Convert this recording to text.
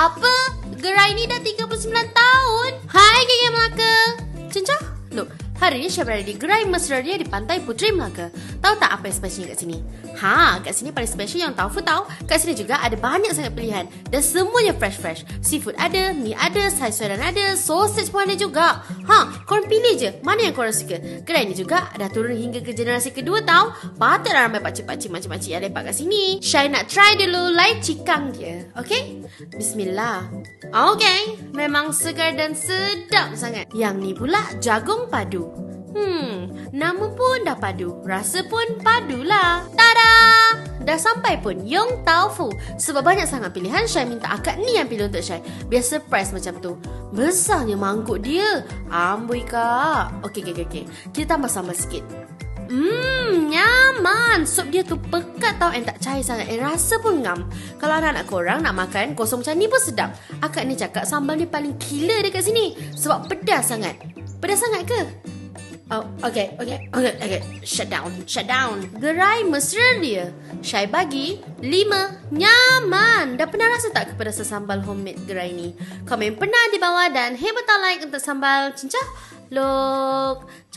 Apa? Gerai ni dah 39 tahun. Hai geng Melaka. Cencah? Loh, hari ni saya berada di Gerai Mesra Ria di Pantai Puteri Melaka. Tahu tak apa yang specialnya kat sini? Ha, kat sini paling special Yong Tau Foo tau. Kat sini juga ada banyak sangat pilihan dan semuanya fresh-fresh. Seafood ada, mi ada, sayur-sayuran ada, sausage pun ada juga. Ha, korang pilih je mana yang korang suka. Gerai ni juga dah turun hingga ke generasi kedua tau. Patutlah ramai pakcik-pakcik, makcik-makcik yang lepak kat sini. Shai nak try dulu lai cikang dia. Okay? Bismillah. Okay, memang segar dan sedap sangat. Yang ni pula jagung padu. Nama pun dah padu, rasa pun padulah. Tada! Dah sampai pun Yong Tau Foo. Sebab banyak sangat pilihan, Shai minta akak ni yang pilih untuk Shai. Biar surprise macam tu. Besarnya mangkuk dia. Amboi kak. Okay. Kita tambah sambal sikit. Nyaman. Sup dia tu pekat tau, and tak cair sangat, and rasa pun ngam. Kalau anak-anak korang nak makan kosong macam ni pun sedap. Akak ni cakap sambal ni paling killer dekat sini. Sebab pedas sangat. Pedas sangat ke? Oh, okay. Shut down. Gerai Mesra Ria. Shai bagi 5. Nyaman. Dah pernah rasa tak kepedasan sambal homemade gerai ni? Komen pernah di bawah dan hey butang like untuk sambal Chenchaluk.